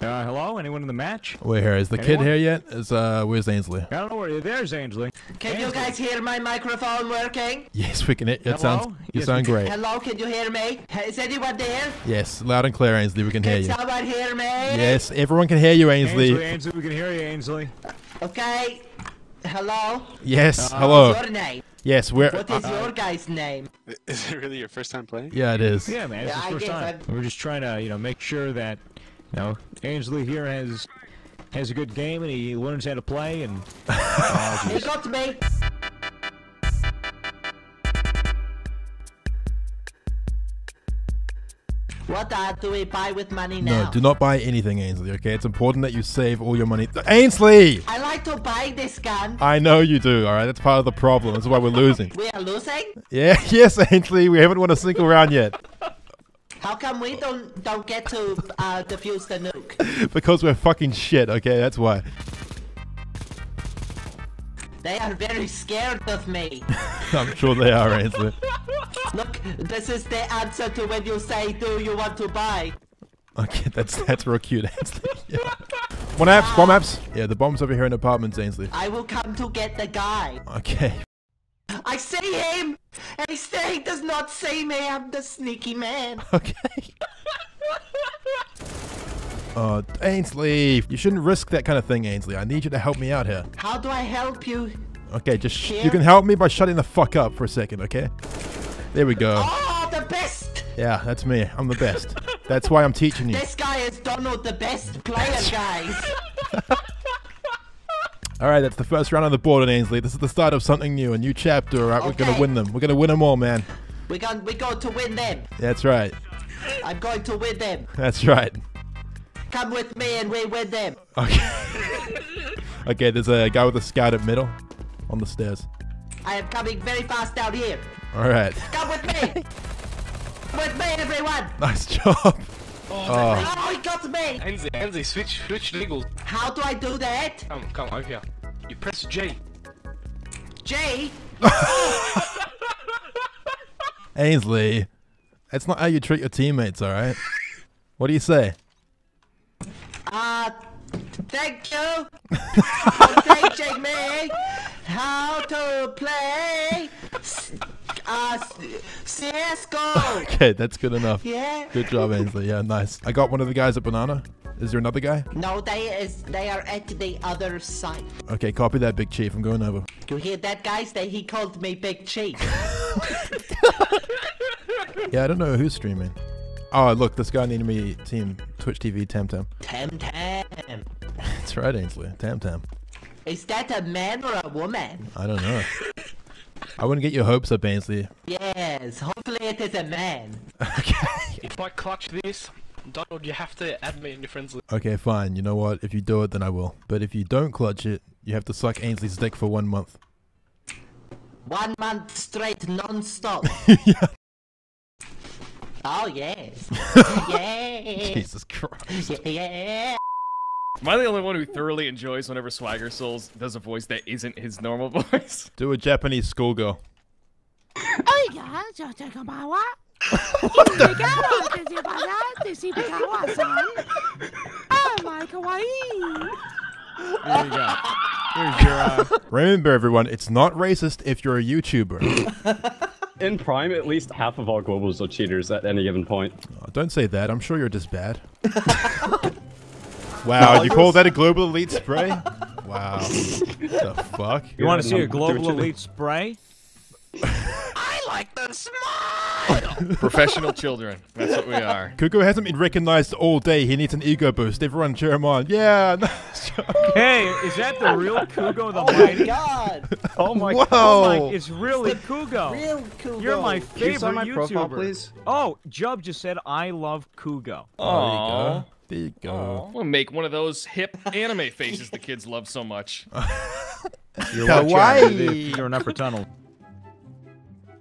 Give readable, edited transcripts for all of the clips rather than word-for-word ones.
Hello? Anyone in the match? Wait, here. Is the kid here yet? Is, where's Ainsley? I don't know where. There's Ainsley. Can you guys hear my microphone working? Yes, we can. You sound great. Hello, can you hear me? Is anyone there? Yes, loud and clear, Ainsley. We can hear you. Can someone hear me? Yes, everyone can hear you, Ainsley. Ainsley, we can hear you, Ainsley. Okay. Hello? Yes, hello. What's your name? Yes, we're... What is your guy's name? Is it really your first time playing? Yeah, it is. Yeah, man, it's his first time. We're just trying to, you know, make sure that... No, Ainsley here has a good game, and he learns how to play, and... He got to me! What do we buy with money now? No, do not buy anything, Ainsley, okay? It's important that you save all your money. Ainsley! I like to buy this gun. I know you do, alright? That's part of the problem. That's why we're losing. We are losing? Yeah, yes, Ainsley. We haven't won a single round yet. How come we don't get to defuse the nuke? Because we're fucking shit, okay? That's why. They are very scared of me. I'm sure they are, Ainsley. Look, this is the answer to when you say, do you want to buy? Okay, that's real cute, Ainsley. Yeah. Bomb apps. Yeah, the bomb's over here in apartments, Ainsley. I will come to get the guy. Okay. I see him! And he does not see me, I'm the sneaky man. Okay. Oh, Ainsley, you shouldn't risk that kind of thing, Ainsley. I need you to help me out here. How do I help you? Okay, you can help me by shutting the fuck up for a second, okay? There we go. Oh, the best! Yeah, that's me. I'm the best. That's why I'm teaching you. This guy is Donald, the best player, guys. All right, that's the first round on the board, Ainsley. This is the start of something new, a new chapter. All right, okay. We're gonna win them. We're gonna win them all, man. We're going to win them. That's right. I'm going to win them. That's right. Come with me, and we win them. Okay. Okay, there's a guy with a scout at middle, on the stairs. I am coming very fast down here. All right. Come with me. With me, everyone. Nice job. Oh, he got me! Ainsley, switch legals. How do I do that? Come over here. You press J. J? Oh. Ainsley, that's not how you treat your teammates, alright? What do you say? Thank you for teaching me how to play CSGO. Okay, that's good enough. Yeah. Good job, Ainsley. Yeah, nice. I got one of the guys at Banana. Is there another guy? No, they are at the other side. Okay, copy that, Big Chief. I'm going over. You hear that, guys? He called me Big Chief. Yeah, I don't know who's streaming. Oh, look, this guy needed me team. Twitch TV, Tam-Tam. Tam-Tam. That's right, Ainsley. Tam-Tam. Is that a man or a woman? I don't know. I wouldn't get your hopes up, Ainsley. Yes, hopefully it is a man. Okay. If I clutch this, Donald, you have to add me in your friends list. Okay, fine. You know what? If you do it, then I will. But if you don't clutch it, you have to suck Ainsley's dick for 1 month. 1 month straight, non-stop. Yeah. Oh, yes. Yeah. Jesus Christ. Yeah. Am I the only one who thoroughly enjoys whenever Swagger Souls does a voice that isn't his normal voice? Do a Japanese schoolgirl. There you go. There's your Remember, everyone, it's not racist if you're a YouTuber. In Prime, at least half of all globals are cheaters at any given point. Oh, don't say that. I'm sure you're just bad. Wow, no, you call that a global elite spray? Wow. What the fuck? You want to see a global elite spray? I like the smile! Professional children. That's what we are. Kugo hasn't been recognized all day. He needs an ego boost. Everyone cheer him on. Yeah! Nice. Hey, is that the real Kugo the Mighty? Oh my god! Oh my god. Oh, it's really Kugo. Real Kugo. You're my favorite YouTuber. Profile, please? Oh, Jub just said, I love Kugo. Oh, there you go. There you go. We'll make one of those hip anime faces the kids love so much. You're watching an upper tunnel.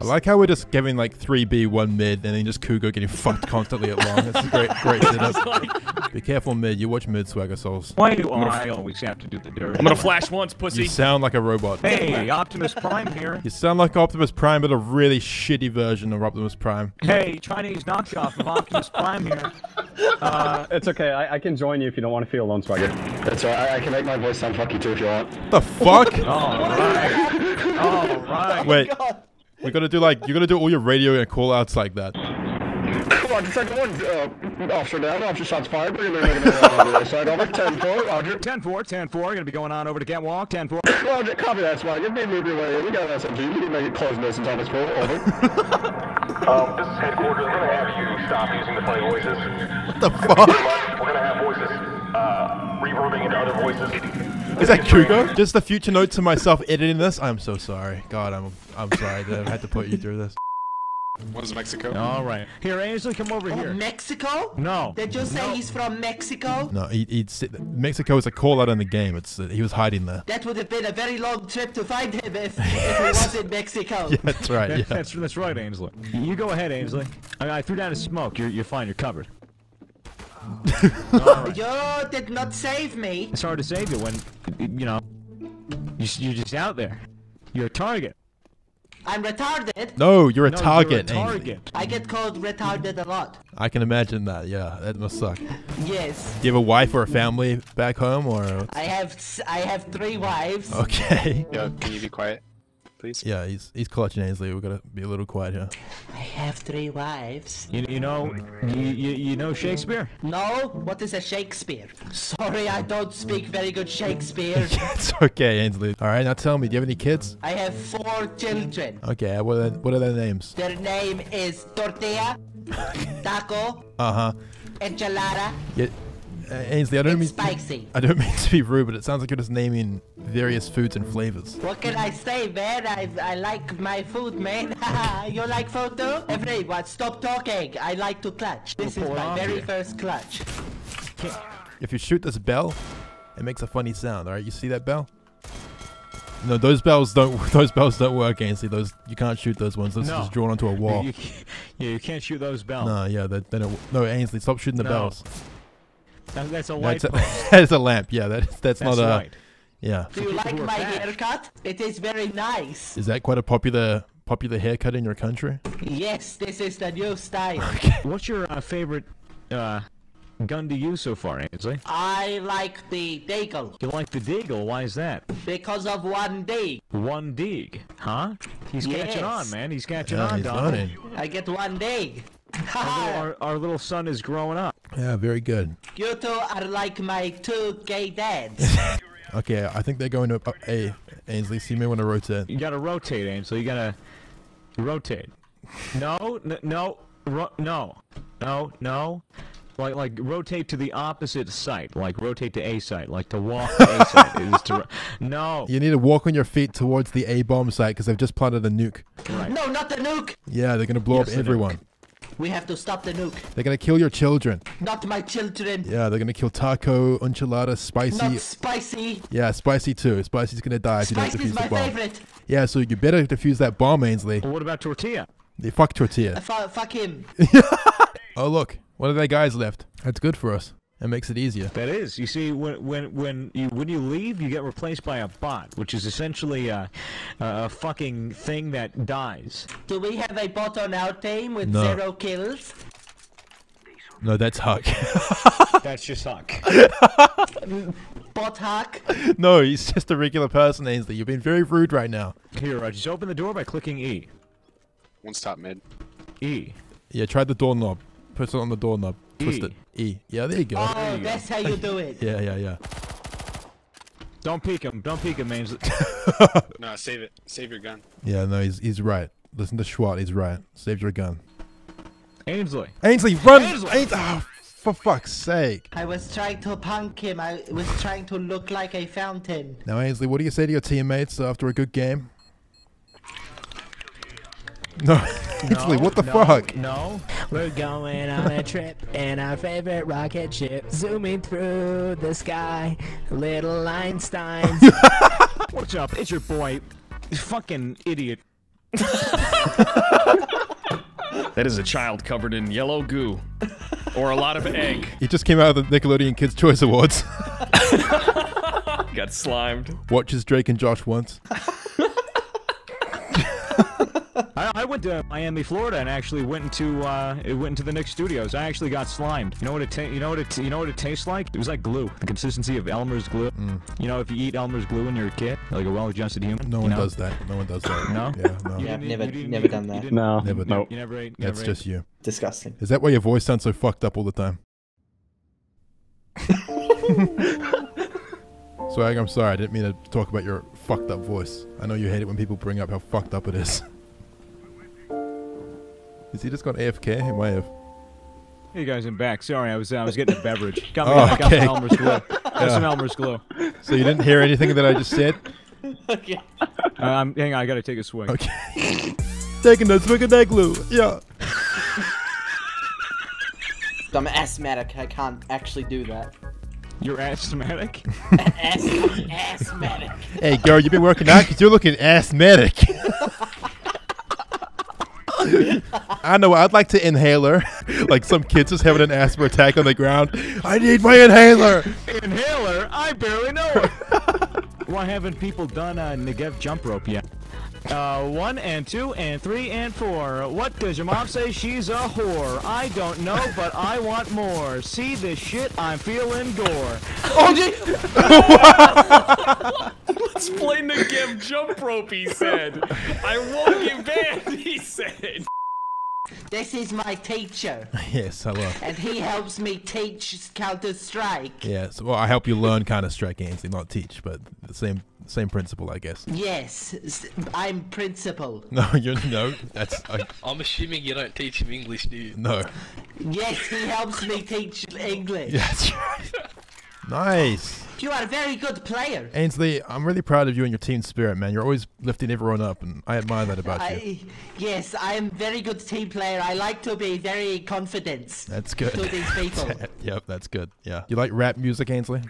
I like how we're just giving like 3B, 1 mid, and then just Kugo getting fucked constantly at long. That's great, great setup. Like, be careful mid, you watch mid, Swagger Souls. Why do I always have to do the dirt? I'm gonna flash once, pussy. You sound like a robot. Hey, Optimus Prime here. You sound like Optimus Prime, but a really shitty version of Optimus Prime. Hey, Chinese knockoff of Optimus Prime here. It's okay, I can join you if you don't want to feel alone, Swagger. That's all right, I can make my voice sound fucky too if you want. The fuck? Alright. Alright. Wait. God. We gotta do like, you're gonna do all your radio and call outs like that. Come on, the second one, officer down, officer shots fired, we're gonna make another side over, 10-4, Roger. 10-4, 10-4, gonna be going on over to Catwalk, 10-4. Roger, copy that, Swag, you made me move your way in, we got an SMG, we can make it close nuisance on this pool, over. This is headquarters, we're gonna have you stop using the funny voices. What the fuck? We're gonna have voices, reverbing into other voices. Is that Kugo? Just the future note to myself editing this. I'm so sorry. God, I'm sorry that I had to put you through this. What is Mexico? All right. Here, Ainsley, come over here. Mexico? No. Did you say he's from Mexico? No, he'd said Mexico is a call out in the game. It's he was hiding there. That would have been a very long trip to find him if he was in Mexico. Yeah, that's right. Yeah. That's right, Ainsley. You go ahead, Ainsley. I threw down a smoke. You're fine. You're covered. Right. You did not save me. It's hard to save you when, you know, you're just out there. You're a target. I'm retarded. No, you're a target. You're a target. I get called retarded a lot. I can imagine that. Yeah, that must suck. Yes. Do you have a wife or a family back home, or? I have 3 wives. Okay. Yo, can you be quiet, please? Yeah, he's clutching Ainsley. We've got to be a little quiet here. I have 3 wives. You know Shakespeare? No? What is a Shakespeare? Sorry, I don't speak very good Shakespeare. It's okay, Ainsley. Alright, now tell me, do you have any kids? I have 4 children. Okay, what are their names? Their name is Tortilla, Taco, Enchilada. Yeah. Ainsley, I don't mean to be rude, but it sounds like you're just naming various foods and flavors. What can I say, man? I like my food, man. You like food too? Everyone, stop talking. I like to clutch. This is my very first clutch. If you shoot this bell, it makes a funny sound. All right, you see that bell? No, those bells don't work, Ainsley. Those you can't shoot those ones. Those are just drawn onto a wall. You can't shoot those bells. No, yeah, they don't. No, Ainsley, stop shooting the bells. That's a light. That's a lamp. Yeah, that's not a. Right. Yeah. Do you like my haircut? It is very nice. Is that quite a popular haircut in your country? Yes, this is the new style. Okay. What's your favorite gun to use so far, Ainsley? I like the deagle. You like the deagle? Why is that? Because of one dig. One dig, huh? He's catching on, man. He's catching on, Donald. I get one dig. Our little son is growing up. Yeah, very good. You two are like my 2 gay dads. Okay, I think they're going to... hey, Ainsley, so you may want to rotate. You gotta rotate, Ainsley. You gotta... rotate. No, no, no. Like rotate to the opposite side. Like, rotate to A side. Like, to walk to A side. It is to no. You need to walk on your feet towards the A-bomb site, because they've just planted a nuke. Right. No, not the nuke! Yeah, they're gonna blow up everyone. Nuke. We have to stop the nuke. They're gonna kill your children. Not my children. Yeah, they're gonna kill Taco, Enchilada, Spicy. Not Spicy. Yeah, Spicy too. Spicy's gonna die if you don't defuse the bomb. Spicy's my favorite. Yeah, so you better defuse that bomb, Ainsley. Well, what about Tortilla? They fuck Tortilla. Fuck him. Oh look, one of their guys left. That's good for us. That makes it easier. That is. You see, when you leave, you get replaced by a bot, which is essentially a fucking thing that dies. Do we have a bot on our team with 0 kills? No, that's Huck. That's just Huck. Bot Huck? No, he's just a regular person, Ainsley. You've been very rude right now. Here, just open the door by clicking E. One's top mid. E. Yeah, try the doorknob. Put it on the doorknob. Twist it. E. Yeah, there you go. Oh, there you that's go. How you do it. Yeah. Don't peek him. Don't peek him, Ainsley. No, save it. Save your gun. Yeah, no, he's right. Listen to Schwat. He's right. Save your gun. Ainsley. Ainsley, run! Ainsley! Oh, for fuck's sake. I was trying to punk him. I was trying to look like I found him. Now, Ainsley, what do you say to your teammates after a good game? No. Italy, what the fuck? No, we're going on a trip in our favorite rocket ship, zooming through the sky, little Einsteins. What's up? It's your boy, fucking idiot, That is a child covered in yellow goo. Or a lot of egg. He just came out of the Nickelodeon Kids' Choice Awards. Got slimed. Watches Drake and Josh once. I went to Miami, Florida, and actually went into the Nick Studios. I actually got slimed. You know what it tastes like? It was like glue. The consistency of Elmer's glue. Mm. You know, if you eat Elmer's glue when you're a kid, like a well-adjusted human. No one does that. No one does that. No. Yeah. No. Yeah, never done that. No. Never. Nope. You never ate. That's just you. Disgusting. Is that why your voice sounds so fucked up all the time? Swag, I'm sorry. I didn't mean to talk about your fucked up voice. I know you hate it when people bring up how fucked up it is. Is he just gone AFK? He might have. Hey guys, I'm back. Sorry, I was getting a beverage. Got me got some Elmer's glue. Got some Elmer's glue. So you didn't hear anything that I just said? Okay. Hang on, I gotta take a swig. Okay. Taking a swig of that glue. Yeah. I'm asthmatic. I can't actually do that. You're asthmatic? Asthmatic. Hey girl, you been working out? Cause you're looking asthmatic. I know, I'd like to inhaler. Like some kids just having an asthma attack on the ground. I need my inhaler! Inhaler? I barely know it! Why haven't people done a Negev jump rope yet? 1 and 2 and 3 and 4. What does your mom say? She's a whore. I don't know, but I want more. See this shit? I'm feeling gore. Oh, let's play Negev jump rope, he said. I won't give back, he said. This is my teacher. Yes, hello. And he helps me teach Counter-Strike. Yes, well, I help you learn Counter-Strike, Ainsley, not teach, but the same principle, I guess. Yes, I'm principal. No, you're no. That's. I'm assuming you don't teach him English, do you? No. Yes, he helps me teach English. That's right. Nice. You are a very good player. Ainsley, I'm really proud of you and your team spirit, man. You're always lifting everyone up, and I admire that about you. Yes, I am a very good team player. I like to be very confident. That's good. To these people. Yep, that's good. Yeah. You like rap music, Ainsley?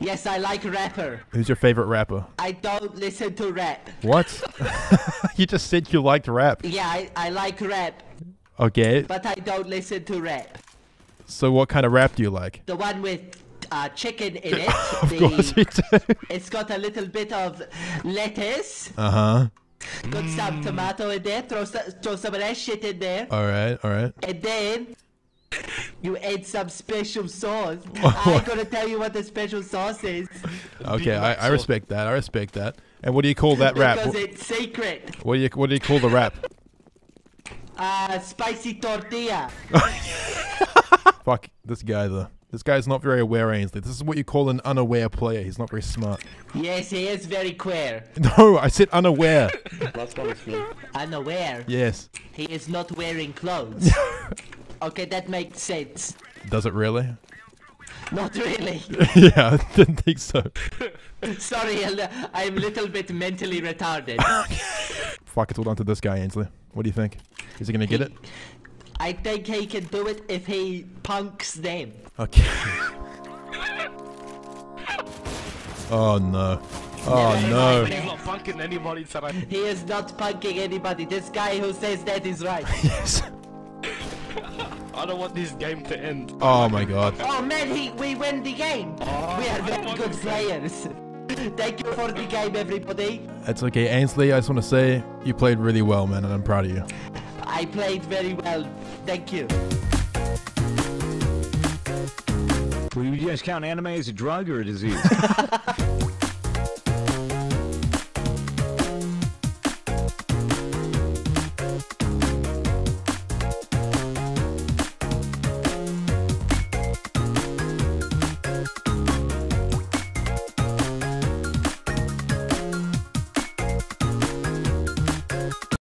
Yes, I like rapper. Who's your favorite rapper? I don't listen to rap. What? You just said you liked rap. Yeah, I like rap. Okay. But I don't listen to rap. So what kind of rap do you like? The one with... chicken in it. It's got a little bit of lettuce. Uh-huh. Got some tomato in there. Throw some of that shit in there. Alright, alright. And then you add some special sauce. I'm gonna tell you what the special sauce is. Okay, I respect that. I respect that. And what do you call that rap? Because it's secret. What do you call the rap? Spicy tortilla. Fuck this guy though. This guy's not very aware, Ainsley. This is what you call an unaware player. He's not very smart. Yes, he is very queer. No, I said unaware. Last one is me. Unaware? Yes. He is not wearing clothes. Okay, that makes sense. Does it really? Not really. Yeah, I didn't think so. Sorry, I'm a little bit mentally retarded. Fuck, it's all down to this guy, Ainsley. What do you think? Is he gonna get it? I think he can do it if he punks them. Okay. Oh no. Oh no. He's not punking anybody, Sarai. He is not punking anybody. This guy who says that is right. Yes. I don't want this game to end. Oh my god. Oh man, we win the game. Oh, we are very good players. Thank you for the game, everybody. That's okay. Ainsley, I just want to say you played really well, man, and I'm proud of you. I played very well. Thank you. Will you guys count anime as a drug or a disease?